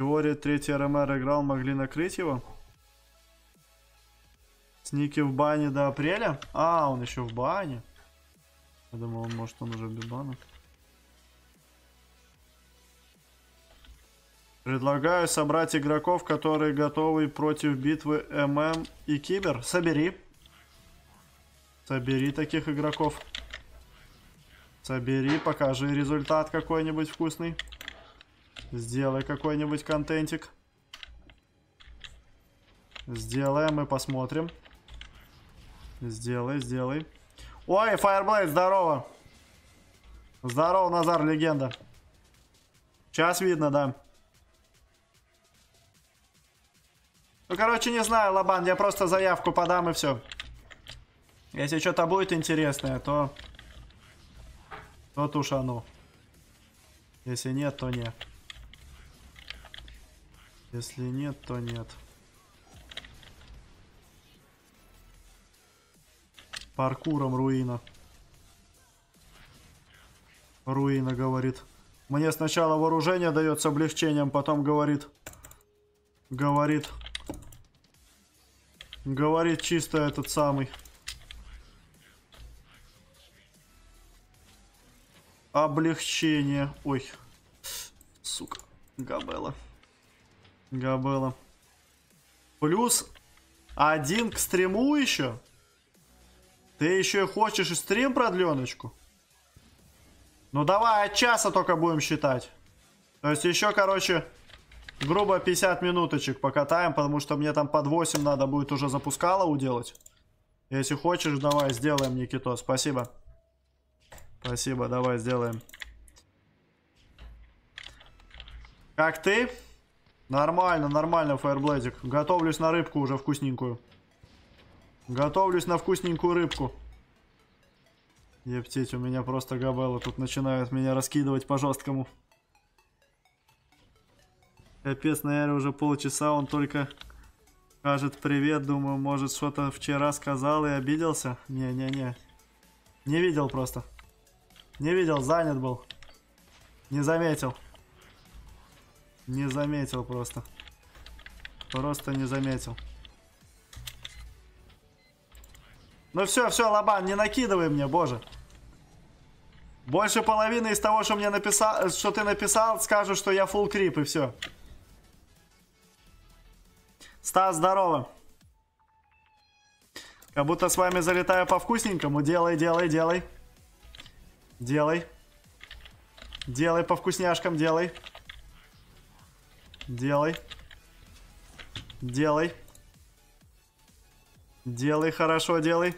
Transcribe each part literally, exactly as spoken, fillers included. Теория третья Ромеро играл, могли накрыть его. Сники в бане до апреля? А, он еще в бане. Я думал, он, может, он уже без бана. Предлагаю собрать игроков, которые готовы против битвы ММ и Кибер. Собери. Собери таких игроков. Собери, покажи результат какой-нибудь вкусный. Сделай какой-нибудь контентик. Сделаем и посмотрим. Сделай, сделай. Ой, Fireblade, здорово. Здорово, Назар, легенда. Сейчас видно, да. Ну, короче, не знаю, Лобан, я просто заявку подам и все. Если что-то будет интересное, то... то тушану. Если нет, то нет. Если нет, то нет. Паркуром руина. Руина говорит. Мне сначала вооружение дает с облегчением, потом говорит. Говорит. Говорит чисто этот самый. Облегчение. Ой. Сука. Габела. Габела. Плюс один к стриму еще. Ты еще и хочешь и стрим продленочку? Ну давай от часа только будем считать. То есть еще, короче... грубо пятьдесят минуточек покатаем, потому что мне там под восемь надо будет уже запускало уделать. Если хочешь, давай сделаем, Никито. Спасибо. Спасибо, давай сделаем. Как ты? Нормально, нормально, Fireblade. Готовлюсь на рыбку уже вкусненькую. Готовлюсь на вкусненькую рыбку. Ептить, у меня просто габелла тут начинают меня раскидывать по жесткому. Капец, наверное, уже полчаса он только скажет привет. Думаю, может, что-то вчера сказал и обиделся. Не-не-не. Не видел просто. Не видел, занят был. Не заметил. Не заметил просто. Просто не заметил. Ну все, все, Лобан, не накидывай мне, боже. Больше половины из того, что мне написал, что ты написал, скажут, что я full крип, и все. Стас, здорово. Как будто с вами залетаю по-вкусненькому. Делай, делай, делай. Делай. Делай по-вкусняшкам, делай. Делай. Делай. Делай, хорошо, делай.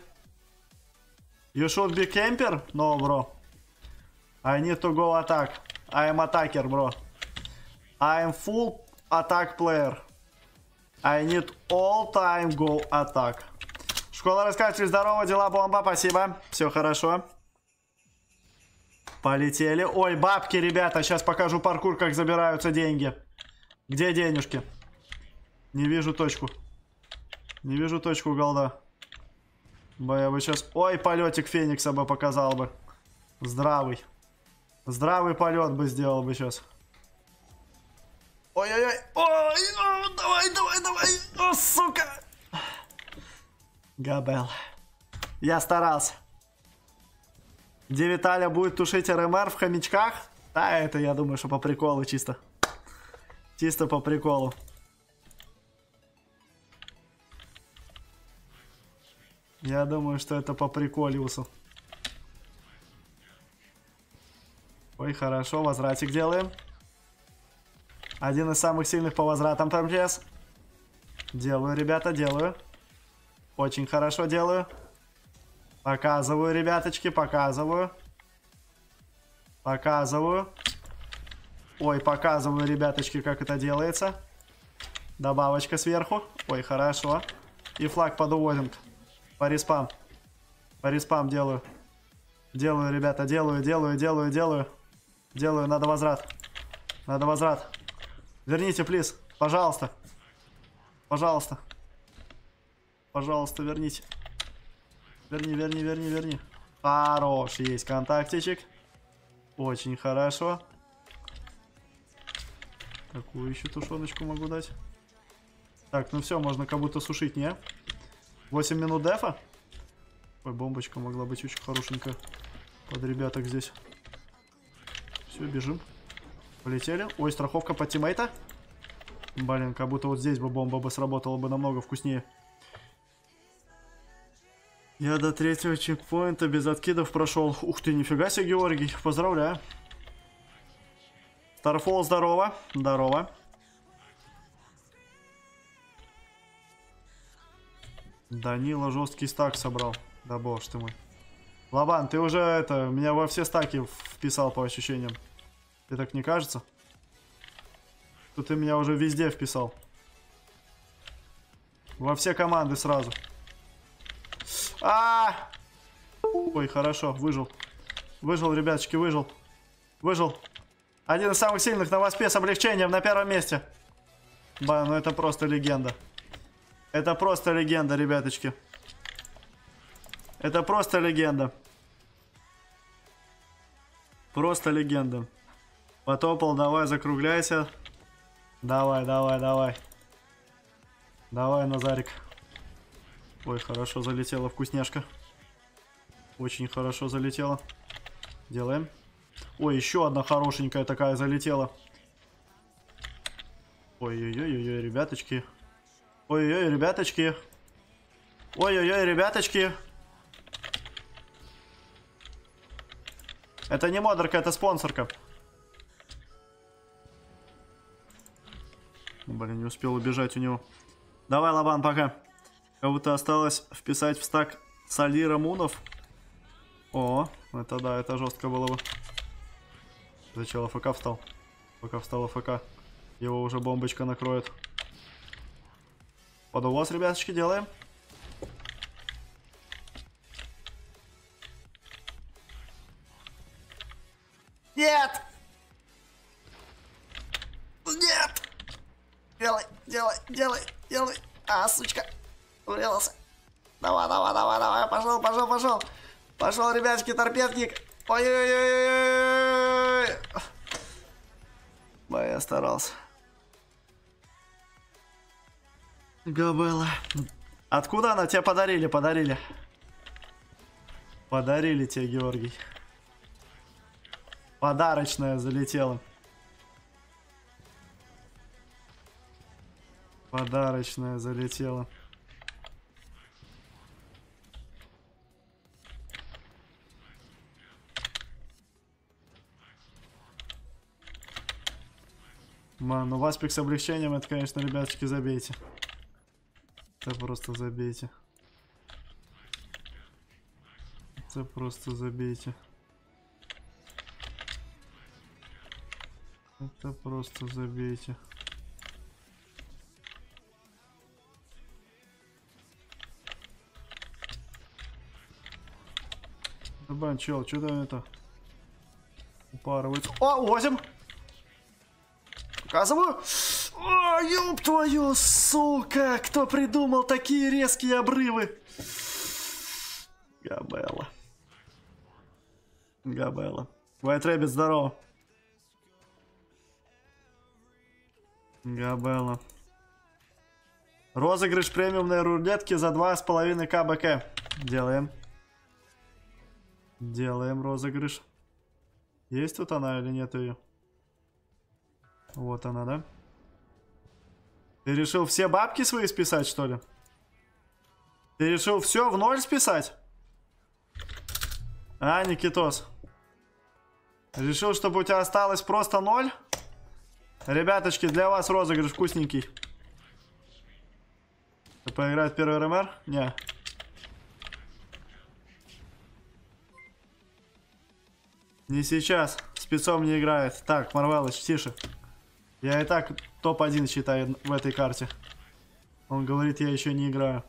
You should be camper? No, bro. I need to go attack. I am attacker, bro. I am full attack player. I need all time go attack. Школа рассказывателей, здорово, дела бомба, спасибо. Все хорошо. Полетели. Ой, бабки, ребята, сейчас покажу паркур, как забираются деньги. Где денежки? Не вижу точку. Не вижу точку, голда. Я бы сейчас... Ой, полетик Феникса бы показал бы. Здравый. Здравый полет бы сделал бы сейчас. Ой-ой-ой. Ой, давай, давай, давай. О, сука. Габел. Я старался. Где Виталя будет тушить РМР в хомячках? Да, это я думаю, что по приколу чисто. Чисто по приколу. Я думаю, что это по приколюсу. Ой, хорошо, возвратик делаем. Один из самых сильных по возвратам там сейчас. Делаю, ребята, делаю. Очень хорошо делаю. Показываю, ребяточки, показываю. Показываю. Ой, показываю, ребяточки, как это делается. Добавочка сверху. Ой, хорошо. И флаг под уводинг. По респам. По респам делаю. Делаю, ребята, делаю, делаю, делаю, делаю. Делаю, надо возврат. Надо возврат. Верните, плиз. Пожалуйста. Пожалуйста. Пожалуйста, верните. Верни, верни, верни, верни. Хорош, есть контактичек. Очень хорошо. Какую еще тушеночку могу дать? Так, ну все, можно как будто сушить, не? восемь минут дефа? Ой, бомбочка могла быть очень хорошенькая. Под ребяток здесь. Все, бежим. Полетели. Ой, страховка под тиммейта. Блин, как будто вот здесь бы бомба бы сработала бы намного вкуснее. Я до третьего чекпоинта без откидов прошел. Ух ты, нифига себе, Георгий. Поздравляю. Старфол, здорово. Здорово. Данила жесткий стак собрал. Да боже ты мой. Лобан, ты уже это, меня во все стаки вписал по ощущениям. Ты так не кажется? Что ты меня уже везде вписал. Во все команды сразу. А! Ой, хорошо, выжил. Выжил, ребяточки, выжил. Выжил. Один из самых сильных на ВАСПе с облегчением на первом месте. Ба, ну это просто легенда. Это просто легенда, ребяточки. Это просто легенда. Просто легенда. Потопал, давай, закругляйся. Давай, давай, давай. Давай, Назарик. Ой, хорошо залетела вкусняшка. Очень хорошо залетела. Делаем. Ой, еще одна хорошенькая такая залетела. Ой-ой-ой-ой, ребяточки. Ой-ой-ой, ребяточки. Ой-ой-ой, ребяточки. Это не модерка, это спонсорка. Блин, не успел убежать у него. Давай, Лобан, пока. Как будто осталось вписать в стак Салира Мунов. О, это да, это жестко было бы. Зачем АФК встал? Пока встал АФК. Его уже бомбочка накроет. Под увоз, ребяточки, делаем. Нет! Нет! Делай, делай, делай, делай. А, сучка. Урелся. Давай, давай, давай, давай. Пошел, пошел, пошел. Пошел, ребятки, торпедник. Ой-ой-ой-ой-ой. Бай, я старался. Габелла. Откуда она? Тебе подарили, подарили. Подарили тебе, Георгий. Подарочная залетела. Подарочная залетела. Ман, ну васпик с облегчением, это, конечно, ребяточки, забейте. Это просто забейте. Это просто забейте. Это просто забейте. Бан, чел, что там это? Упарывается. О, увозим! Показываю. О, ёб твою, сука! Кто придумал такие резкие обрывы? Габелла. Габелла. White Rabbit, здорово. Габелла. Розыгрыш премиумной рулетки за два с половиной тысячи БК. Делаем. Делаем розыгрыш. Есть тут она или нет ее? Вот она, да? Ты решил все бабки свои списать, что ли? Ты решил все в ноль списать? А, Никитос. Решил, чтобы у тебя осталось просто ноль? Ребяточки, для вас розыгрыш вкусненький. Поиграть первый РМР? Не. Не сейчас. Спецом не играет. Так, Марвелыч, тише. Я и так топ один считаю в этой карте. Он говорит, я еще не играю.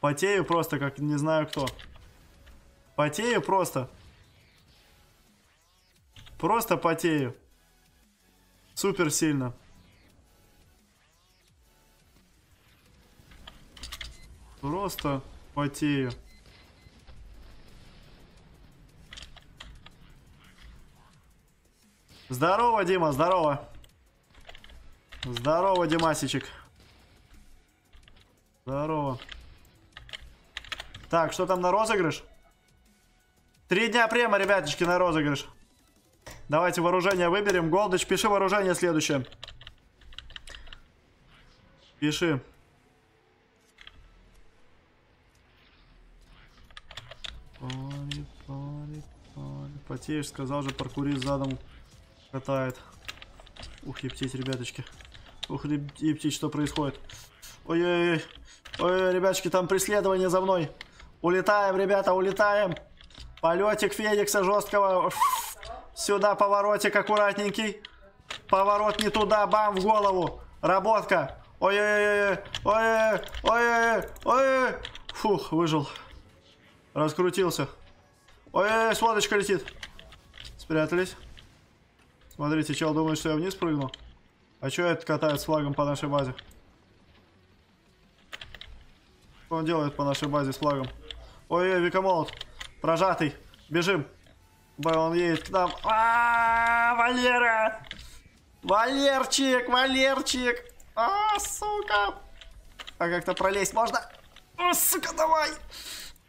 Потею просто, как не знаю кто. Потею просто. Просто потею. Супер сильно. Просто потею. Здорово, Дима, здорово. Здорово, Димасичек. Здорово. Так, что там на розыгрыш? Три дня према, ребяточки, на розыгрыш. Давайте вооружение выберем. Голдыч, пиши вооружение следующее. Пиши. Пари, пари, пари. Потеешь, сказал же, паркурист задом катает. Ух, ептить, ребяточки. Ух, ептить, что происходит. Ой-ой-ой. Ой, ребяточки, там преследование за мной. Улетаем, ребята, улетаем. Полетик Феникса жесткого. Сюда поворотик аккуратненький. Поворот не туда, бам, в голову. Работка. Ой-ой-ой. Ой-ой-ой. Ой-ой-ой. Фух, выжил. Раскрутился. Ой-ой-ой, с лодочка летит. Спрятались. Смотрите, чел думает, что я вниз прыгну. А чё этот катает с флагом по нашей базе? Что он делает по нашей базе с флагом? Ой-ой, Викомолот. Прожатый. Бежим. Он едет к нам. А-а-а, Валера! Валерчик, Валерчик! А, сука! А как-то пролезть можно? О, сука, давай!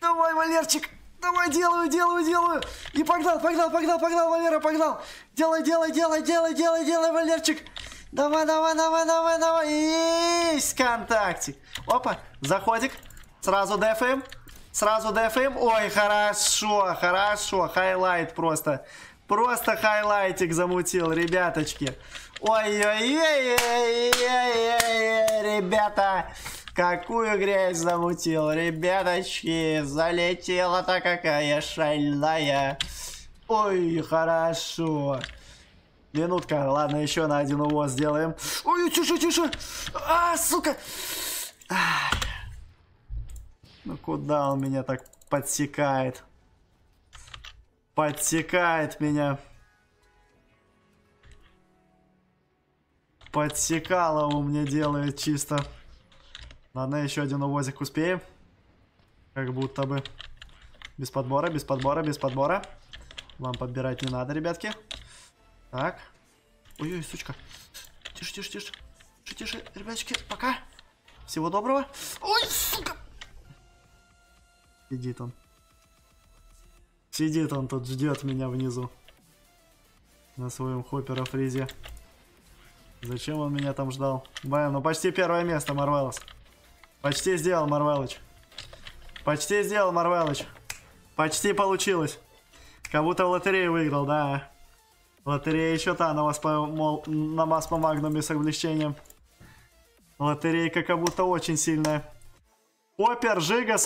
Давай, Валерчик! Давай, делаю, делаю, делаю! И погнал, погнал, погнал, погнал, Валера, погнал! Делай, делай, делай, делай, делай, делай, Валерчик! Давай, давай, давай, давай, давай! Есть, ВКонтакте! Опа, заходик. Сразу дефаем. Сразу дефаем. Ой, хорошо, хорошо. Хайлайт просто. Просто хайлайтик замутил, ребяточки. Ой-ой-ой-ой-ой-ой-ой-ой, ребята. Какую грязь замутил, ребяточки. Залетела-то какая шальная. Ой, хорошо. Минутка. Ладно, еще на один увоз сделаем. Ой, тише, тише. А, сука. Ах. Ну куда он меня так подсекает? Подсекает меня. Подсекало у меня делает чисто. Ладно, еще один увозик успеем. Как будто бы. Без подбора, без подбора, без подбора. Вам подбирать не надо, ребятки. Так. Ой-ой, сучка. Тише, тише, тише. Тише, тише, ребяточки, пока. Всего доброго. Ой, сука. Сидит он. Сидит он тут, ждет меня внизу. На своем хопперо-фризе. Зачем он меня там ждал? Бэм, ну почти первое место, Марвелос. Почти сделал, Марвелыч. Почти сделал, Марвелыч. Почти получилось. Как будто в лотерею выиграл, да. Лотерея еще та на вас по, мол, на ВАСП Магнуме с облегчением. Лотерейка как будто очень сильная. Хоппер, Жига,